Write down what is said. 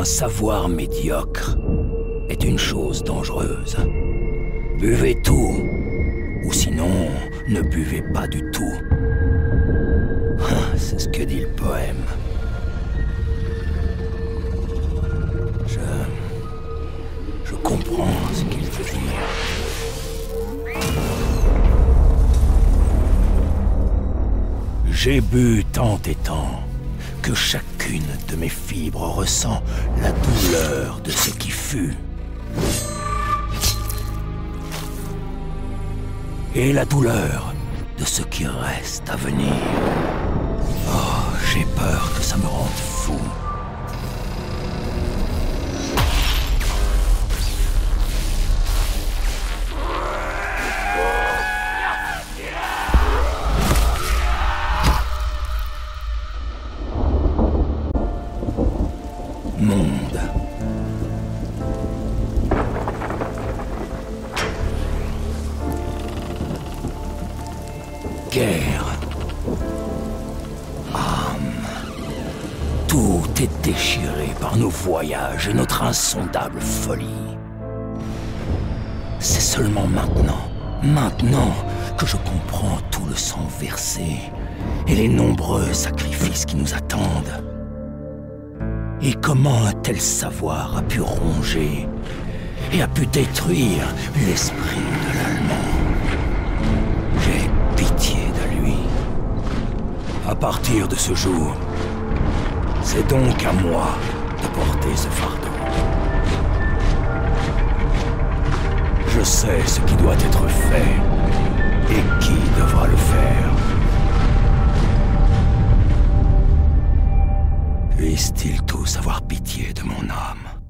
Un savoir médiocre est une chose dangereuse. Buvez tout, ou sinon, ne buvez pas du tout. C'est ce que dit le poème. Je comprends ce qu'il veut dire. J'ai bu tant et tant que chacune de mes fibres ressent la douleur de ce qui fut. Et la douleur de ce qui reste à venir. Oh, j'ai peur que ça me rende fou. Monde. Guerre. Tout est déchiré par nos voyages et notre insondable folie. C'est seulement maintenant que je comprends tout le sang versé et les nombreux sacrifices qui nous attendent. Et comment un tel savoir a pu ronger et a pu détruire l'esprit de l'Allemand. J'ai pitié de lui. À partir de ce jour, c'est donc à moi de porter ce fardeau. Je sais ce qui doit être fait et qui devra le faire. Puissent-ils tous avoir pitié de mon âme?